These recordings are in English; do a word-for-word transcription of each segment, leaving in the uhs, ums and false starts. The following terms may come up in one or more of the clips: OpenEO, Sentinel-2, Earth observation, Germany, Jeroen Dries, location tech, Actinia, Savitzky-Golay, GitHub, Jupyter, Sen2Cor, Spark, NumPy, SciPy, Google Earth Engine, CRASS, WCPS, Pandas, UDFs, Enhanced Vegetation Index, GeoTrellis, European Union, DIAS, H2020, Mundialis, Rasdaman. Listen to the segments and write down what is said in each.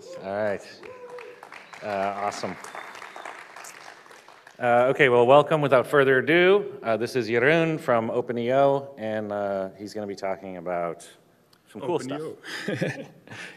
Yes, all right. Uh, awesome. Uh, okay, well, welcome. Without further ado, uh, this is Jeroen from OpenEO, and uh, he's going to be talking about some cool OpenEO. stuff.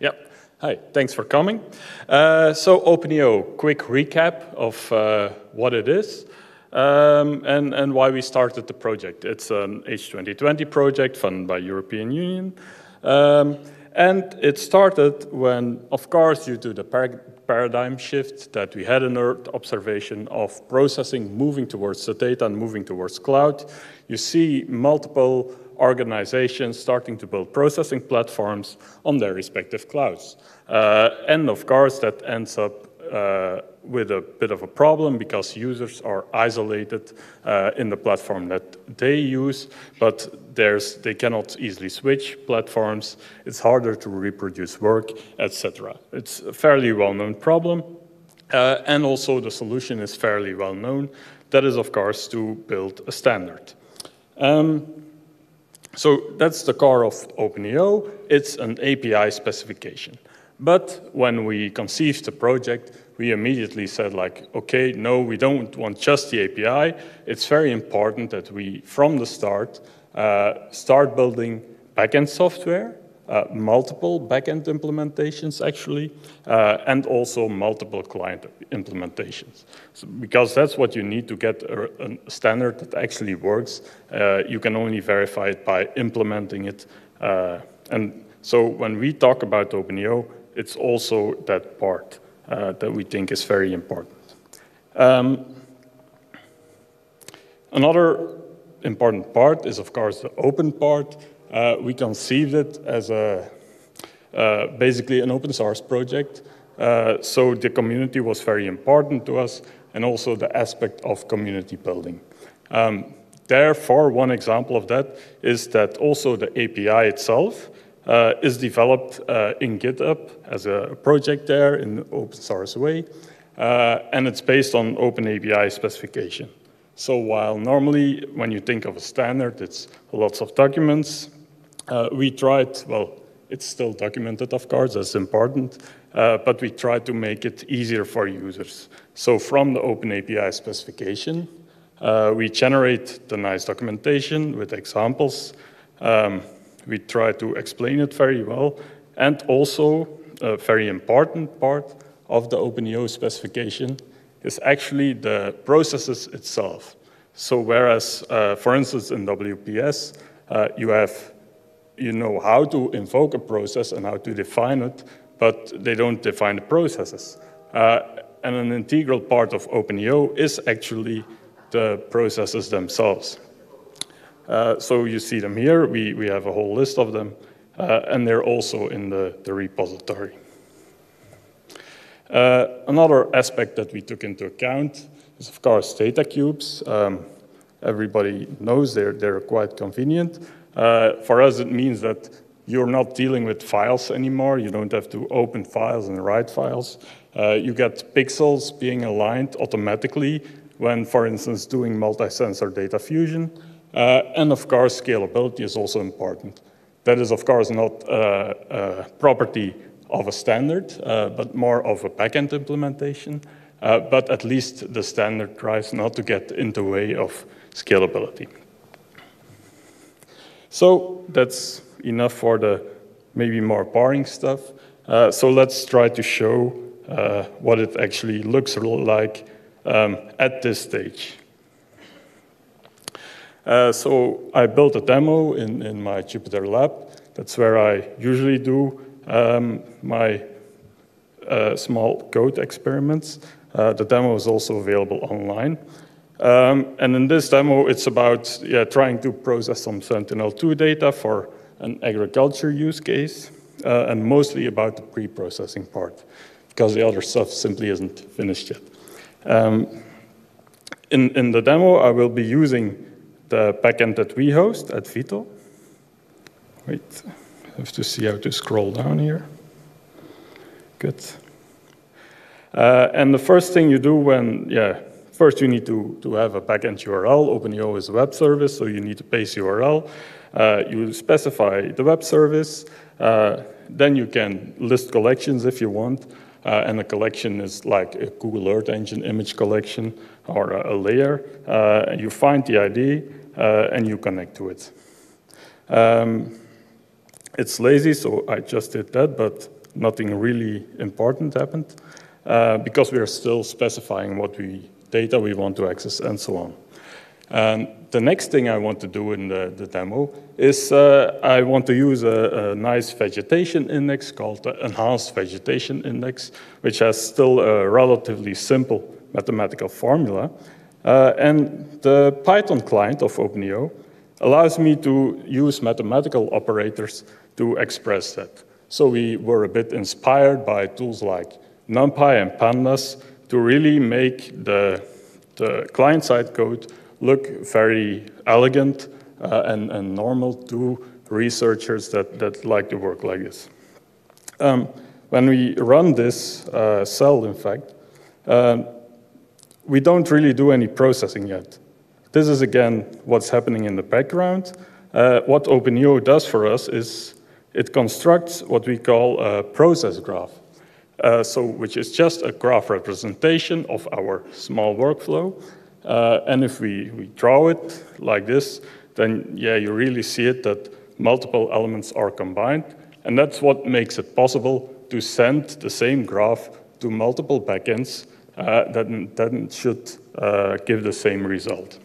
Yep. Hi, thanks for coming. Uh, so OpenEO, quick recap of uh, what it is um, and, and why we started the project. It's an H twenty twenty project funded by European Union. Um, and it started when, of course, due to the par paradigm shift that we had in Earth observation of processing, moving towards the data and moving towards cloud, you see multiple organizations starting to build processing platforms on their respective clouds. Uh, and of course, that ends up uh, with a bit of a problem because users are isolated uh, in the platform that they use, but there's, they cannot easily switch platforms. It's harder to reproduce work, et cetera. It's a fairly well-known problem, uh, and also the solution is fairly well-known. That is, of course, to build a standard. Um, So that's the core of OpenEO. It's an A P I specification. But when we conceived the project, we immediately said, like, okay, no, we don't want just the A P I. It's very important that we, from the start, uh, start building backend software, uh, multiple backend implementations, actually, uh, and also multiple client implementations. So, because that's what you need to get a, a standard that actually works. Uh, you can only verify it by implementing it. Uh, and so when we talk about OpenEO, it's also that part uh, that we think is very important. Um, another important part is, of course, the open part. Uh, we conceived it as a, uh, basically an open source project. Uh, so the community was very important to us, and also the aspect of community building. Um, therefore, one example of that is that also the A P I itself uh, is developed uh, in GitHub as a project there in an open source way, uh, and it's based on OpenAPI specification. So while normally when you think of a standard, it's lots of documents, uh, we tried, well, it's still documented, of course, that's important, uh, but we try to make it easier for users. So from the OpenAPI specification, uh, we generate the nice documentation with examples. Um, we try to explain it very well, and also a very important part of the OpenEO specification is actually the processes itself. So whereas, uh, for instance, in W P S, uh, you have you know how to invoke a process and how to define it, but they don't define the processes. Uh, and an integral part of OpenEO is actually the processes themselves. Uh, so you see them here. We, we have a whole list of them, uh, and they're also in the, the repository. Uh, another aspect that we took into account is, of course, data cubes. Um, everybody knows they're, they're quite convenient. Uh, for us, it means that you're not dealing with files anymore. You don't have to open files and write files. Uh, you get pixels being aligned automatically when, for instance, doing multi-sensor data fusion. Uh, and of course, scalability is also important. That is, of course, not uh, a property of a standard, uh, but more of a backend implementation. Uh, but at least the standard tries not to get in the way of scalability. So that's enough for the maybe more boring stuff. Uh, so let's try to show uh, what it actually looks like um, at this stage. Uh, so I built a demo in, in my Jupyter lab. That's where I usually do um, my uh, small code experiments. Uh, the demo is also available online. Um, and in this demo, it's about yeah, trying to process some Sentinel two data for an agriculture use case, uh, and mostly about the pre-processing part, because the other stuff simply isn't finished yet. Um, in, in the demo, I will be using the backend that we host at Vito. Wait, I have to see how to scroll down here. Good. Uh, and the first thing you do when, yeah, First, you need to, to have a backend U R L. OpenEO is a web service, so you need a base U R L. Uh, you specify the web service. Uh, then you can list collections if you want. Uh, and a collection is like a Google Earth Engine image collection or a, a layer. Uh, you find the I D uh, and you connect to it. Um, it's lazy, so I just did that, but nothing really important happened uh, because we are still specifying what we data we want to access and so on. And the next thing I want to do in the, the demo is uh, I want to use a, a nice vegetation index called the Enhanced Vegetation Index, which has still a relatively simple mathematical formula. Uh, and the Python client of OpenEO allows me to use mathematical operators to express that. So we were a bit inspired by tools like NumPy and Pandas to really make the, the client-side code look very elegant uh, and, and normal to researchers that, that like to work like this. Um, when we run this uh, cell, in fact, uh, we don't really do any processing yet. This is, again, what's happening in the background. Uh, what OpenEO does for us is it constructs what we call a process graph, uh, so which is just a graph representation of our small workflow. Uh, and if we, we draw it like this, then yeah, you really see it that multiple elements are combined. And that's what makes it possible to send the same graph to multiple backends uh, that, that should uh, give the same result.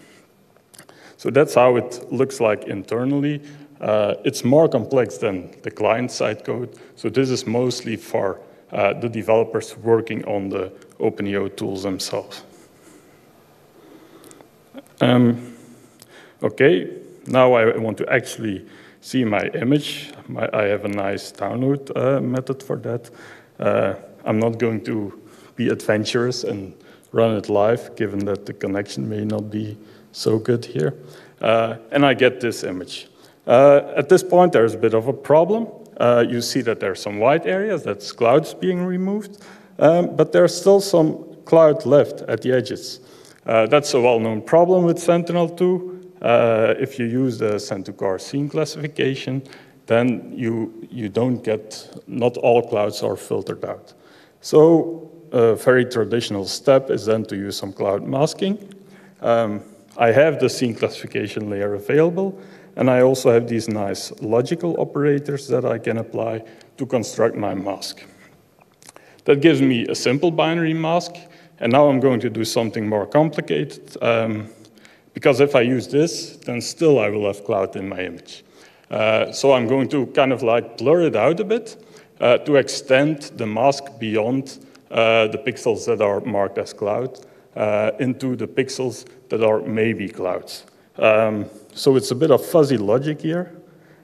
So that's how it looks like internally. Uh, it's more complex than the client-side code. So this is mostly for uh, the developers working on the OpenEO tools themselves. Um, okay, now I want to actually see my image. My, I have a nice download uh, method for that. Uh, I'm not going to be adventurous and run it live, given that the connection may not be so good here. Uh, and I get this image. Uh, at this point, there's a bit of a problem. Uh, you see that there are some white areas, that's clouds being removed, um, but there's still some cloud left at the edges. Uh, that's a well-known problem with Sentinel two. Uh, if you use the Sen two Cor scene classification, then you, you don't get, not all clouds are filtered out. So a very traditional step is then to use some cloud masking. Um, I have the scene classification layer available, and I also have these nice logical operators that I can apply to construct my mask. That gives me a simple binary mask. And now I'm going to do something more complicated, um, because if I use this, then still I will have cloud in my image. Uh, so I'm going to kind of like blur it out a bit uh, to extend the mask beyond uh, the pixels that are marked as cloud uh, into the pixels that are maybe clouds. Um, so it's a bit of fuzzy logic here,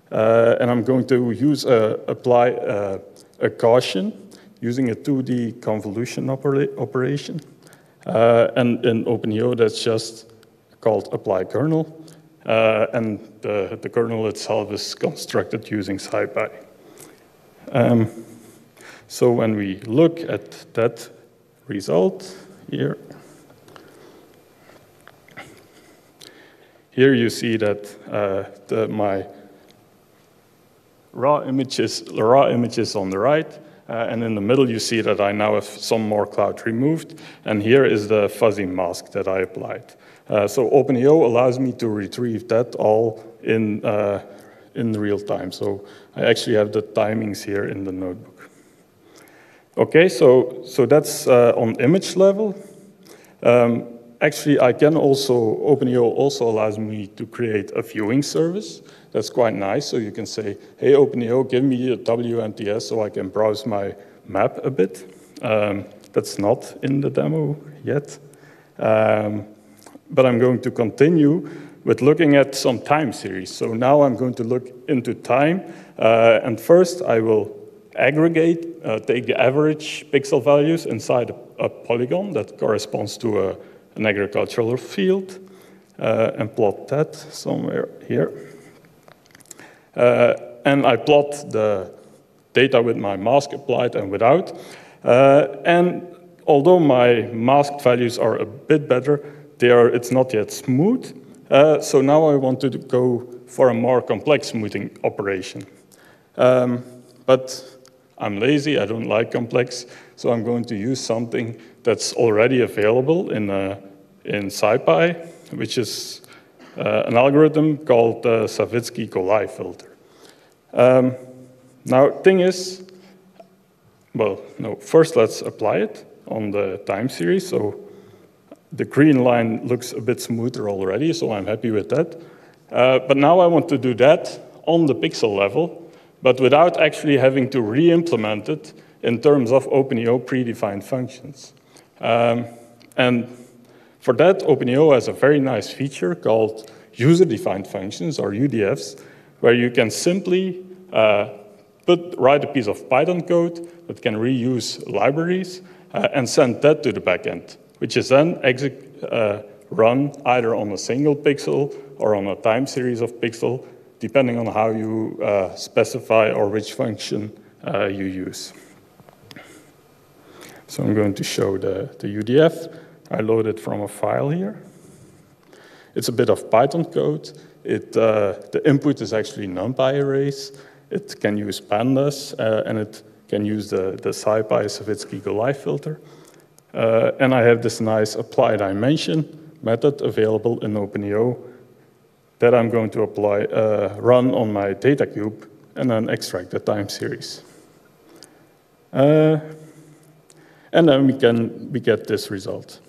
uh, and I'm going to use a, apply a, a caution using a two D convolution opera operation. Uh, and in OpenEO, that's just called apply kernel. Uh, and the, the kernel itself is constructed using SciPy. Um, so when we look at that result here, here you see that uh, the, my raw images, raw images on the right, Uh, and in the middle, you see that I now have some more cloud removed. And here is the fuzzy mask that I applied. Uh, so OpenEO allows me to retrieve that all in, uh, in real time. So I actually have the timings here in the notebook. OK, so, so that's uh, on image level. Um, actually, I can also, OpenEO also allows me to create a viewing service. That's quite nice. So you can say, hey, OpenEO, give me a W M T S so I can browse my map a bit. Um, that's not in the demo yet. Um, but I'm going to continue with looking at some time series. So now I'm going to look into time. Uh, and first, I will aggregate, uh, take the average pixel values inside a, a polygon that corresponds to a, an agricultural field, uh, and plot that somewhere here. Uh, and I plot the data with my mask applied and without. Uh, and although my masked values are a bit better, they are, it's not yet smooth. Uh, so now I want to go for a more complex smoothing operation. Um, but I'm lazy, I don't like complex, so I'm going to use something that's already available in, uh, in SciPy, which is uh, an algorithm called the Savitzky-Golay filter. Um, now, thing is, well, no, first let's apply it on the time series. So the green line looks a bit smoother already, so I'm happy with that. Uh, but now I want to do that on the pixel level, but without actually having to re-implement it in terms of OpenEO predefined functions. Um, and for that, OpenEO has a very nice feature called user-defined functions, or U D Fs, where you can simply uh, put, write a piece of Python code that can reuse libraries uh, and send that to the backend, which is then exec, uh, run either on a single pixel or on a time series of pixel, depending on how you uh, specify or which function uh, you use. So I'm going to show the, the U D F. I load it from a file here. It's a bit of Python code. It, uh, the input is actually NumPy arrays. It can use Pandas, uh, and it can use the, the SciPy Savitzky-Golay filter. Uh, and I have this nice apply dimension method available in OpenEO that I'm going to apply, uh, run on my data cube and then extract the time series. Uh, and then we can we get this result.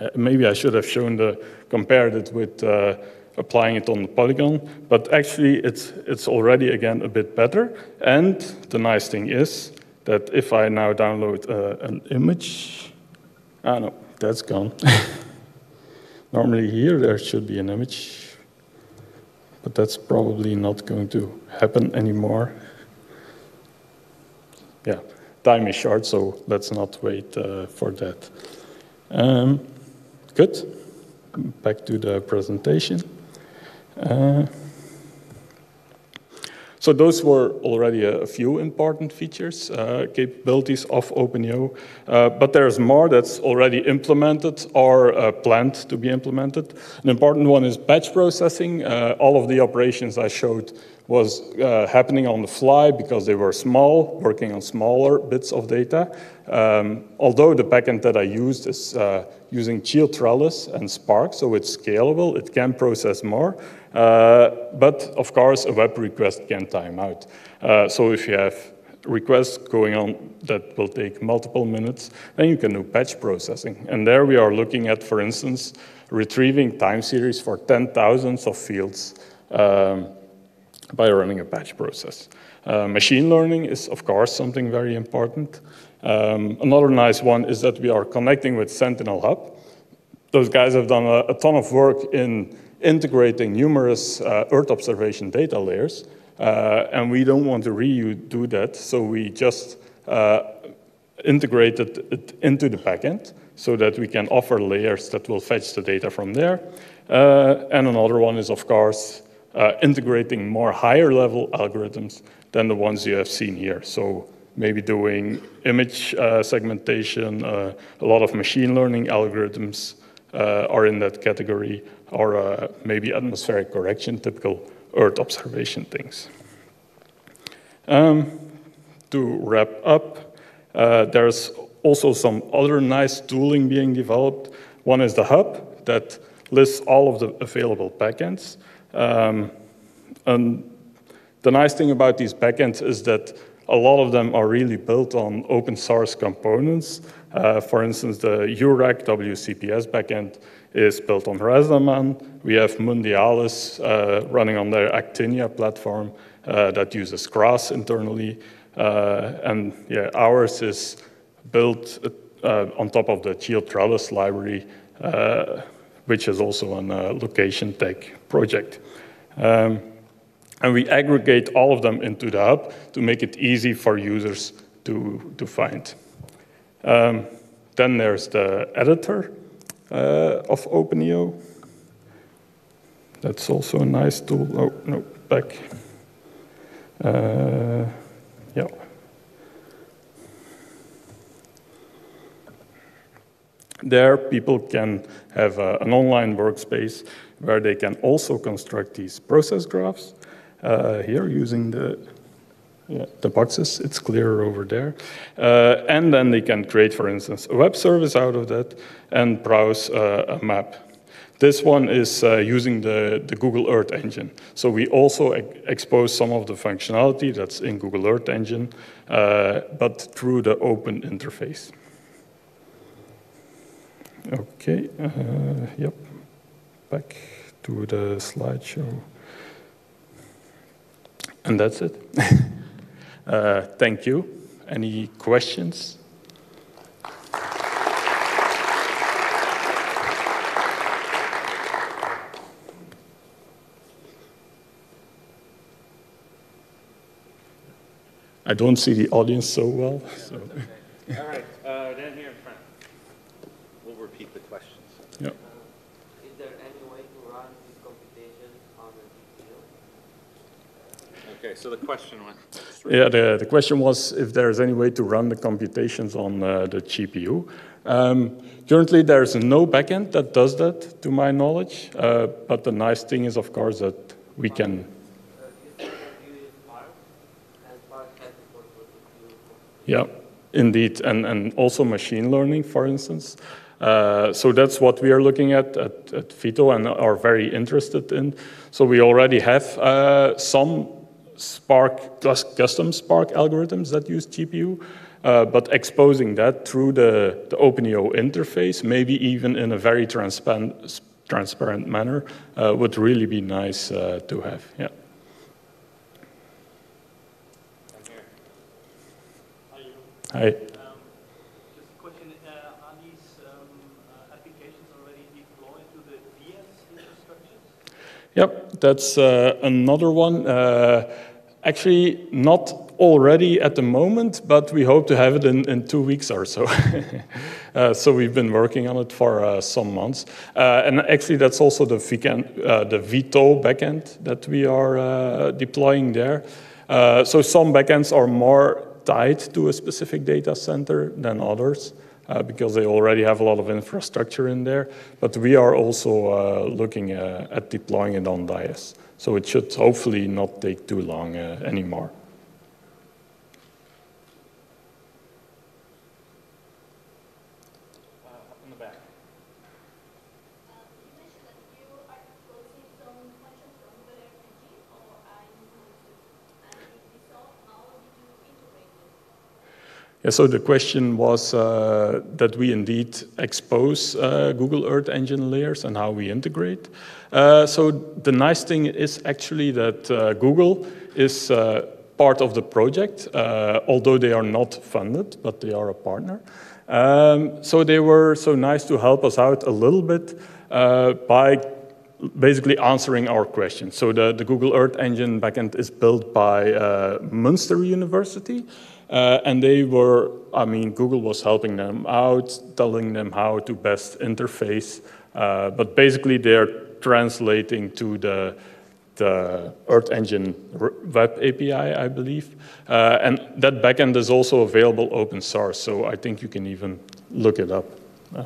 Uh, maybe I should have shown the, compared it with uh, applying it on the polygon, but actually it's, it's already again a bit better. And the nice thing is that if I now download uh, an image, ah no, that's gone. Normally here there should be an image, but that's probably not going to happen anymore. Yeah, time is short, so let's not wait uh, for that. Um, good. Back to the presentation. Uh, so those were already a, a few important features, uh, capabilities of OpenEO, uh, but there's more that's already implemented or uh, planned to be implemented. An important one is batch processing. Uh, all of the operations I showed was uh, happening on the fly because they were small, working on smaller bits of data. Um, although the backend that I used is uh, using GeoTrellis and Spark, so it's scalable, it can process more. Uh, but of course, a web request can time out. Uh, so if you have requests going on that will take multiple minutes, then you can do batch processing. And there we are looking at, for instance, retrieving time series for ten thousandths of fields um, by running a batch process. Uh, machine learning is, of course, something very important. Um, another nice one is that we are connecting with Sentinel Hub. Those guys have done a, a ton of work in integrating numerous uh, Earth observation data layers, uh, and we don't want to redo that, so we just uh, integrated it into the backend so that we can offer layers that will fetch the data from there. Uh, and another one is, of course, Uh, integrating more higher-level algorithms than the ones you have seen here. So maybe doing image uh, segmentation, uh, a lot of machine learning algorithms uh, are in that category, or uh, maybe atmospheric correction, typical Earth observation things. Um, to wrap up, uh, there's also some other nice tooling being developed. One is the Hub that lists all of the available backends. Um, and the nice thing about these backends is that a lot of them are really built on open source components. Uh, for instance, the Eurac W C P S backend is built on Rasdaman. We have Mundialis uh, running on their Actinia platform uh, that uses CRASS internally. Uh, and yeah, ours is built uh, on top of the GeoTrellis library, uh, which is also on a location tech project. Um, and we aggregate all of them into the Hub to make it easy for users to, to find. Um, then there's the editor uh, of OpenEO. That's also a nice tool. Oh, no, back. Uh, yeah. There, people can have uh, an online workspace where they can also construct these process graphs. Uh, here, using the, yeah, the boxes, it's clearer over there. Uh, and then they can create, for instance, a web service out of that and browse uh, a map. This one is uh, using the, the Google Earth Engine. So we also e- expose some of the functionality that's in Google Earth Engine, uh, but through the open interface. Okay, uh, yep, back to the slideshow. And that's it. uh, thank you. Any questions? I don't see the audience so well. So. Okay. All right, uh, down here in front. We'll repeat the questions. Yep. Okay, so the question was? Yeah, the, the question was if there is any way to run the computations on uh, the G P U. Um, currently, there is no backend that does that, to my knowledge. Uh, but the nice thing is, of course, that we can. Uh, you said that you use Spark, and Spark has support for G P U. Yeah, indeed. And, and also machine learning, for instance. Uh, so that's what we are looking at, at at Vito and are very interested in. So we already have uh, some Spark, custom Spark algorithms that use G P U, uh, but exposing that through the, the OpenEO interface, maybe even in a very transparent, transparent manner, uh, would really be nice uh, to have. Yeah. I'm here. How are you? Hi. Um, just a question: uh, are these um, uh, applications already deployed to the D I A S infrastructures? Yep, that's uh, another one. Uh, Actually, not already at the moment, but we hope to have it in, in two weeks or so. uh, so we've been working on it for uh, some months. Uh, and actually, that's also the, V C A N, uh, the Vito backend that we are uh, deploying there. Uh, so some backends are more tied to a specific data center than others, uh, because they already have a lot of infrastructure in there. But we are also uh, looking uh, at deploying it on D I A S. So it should hopefully not take too long uh, anymore. Uh, up in the back. Uh, you mentioned that you are closing some functions from Google Earth Engine, or are you going to, and if so, how do you integrate it? Yeah, so the question was uh, that we indeed expose uh, Google Earth Engine layers and how we integrate. Uh, so the nice thing is actually that uh, Google is uh, part of the project, uh, although they are not funded, but they are a partner. Um, so they were so nice to help us out a little bit uh, by basically answering our questions. So the, the Google Earth Engine backend is built by uh, Munster University. Uh, and they were, I mean, Google was helping them out, telling them how to best interface. Uh, but basically they're translating to the, the Earth Engine web A P I, I believe. Uh, and that backend is also available open source, so I think you can even look it up. Uh,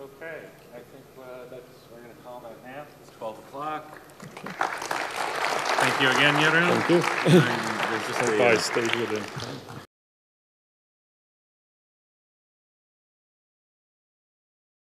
okay, I think uh, that's, we're going to call that half. It's twelve o'clock. Okay. Thank you again, Jeroen. Thank you. I stayed with him.